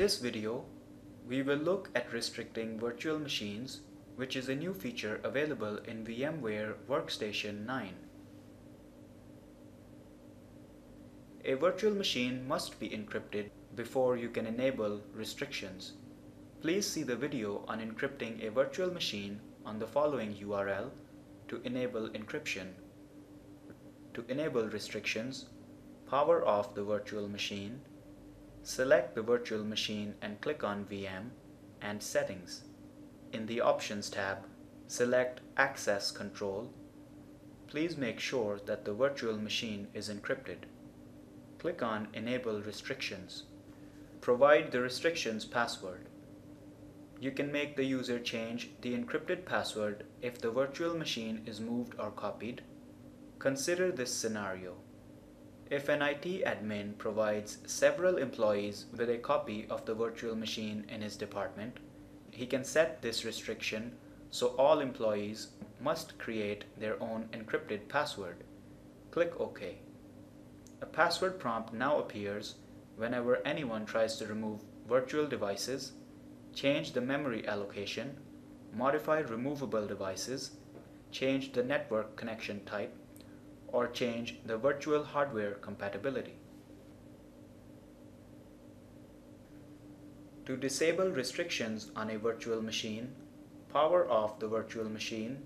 this video, we will look at restricting virtual machines, which is a new feature available in VMware Workstation 9. A virtual machine must be encrypted before you can enable restrictions. Please see the video on encrypting a virtual machine on the following URL to enable encryption. To enable restrictions, power off the virtual machine, select the virtual machine and click on VM and Settings. In the Options tab, select Access Control. Please make sure that the virtual machine is encrypted. Click on Enable Restrictions. Provide the restrictions password. You can make the user change the encrypted password if the virtual machine is moved or copied. Consider this scenario. If an IT admin provides several employees with a copy of the virtual machine in his department, he can set this restriction so all employees must create their own encrypted password. Click OK. A password prompt now appears whenever anyone tries to remove virtual devices, change the memory allocation, modify removable devices, change the network connection type, or change the virtual hardware compatibility. To disable restrictions on a virtual machine, power off the virtual machine,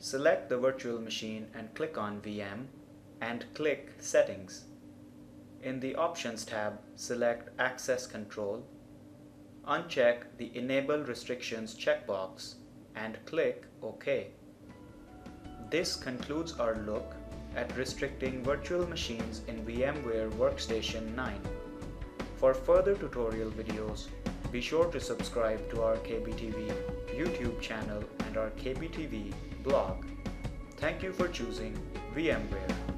select the virtual machine and click on VM, and click Settings. In the Options tab, select Access Control, uncheck the Enable Restrictions checkbox, and click OK. This concludes our look at restricting virtual machines in VMware Workstation 9. For further tutorial videos, be sure to subscribe to our KBTV YouTube channel and our KBTV blog. Thank you for choosing VMware.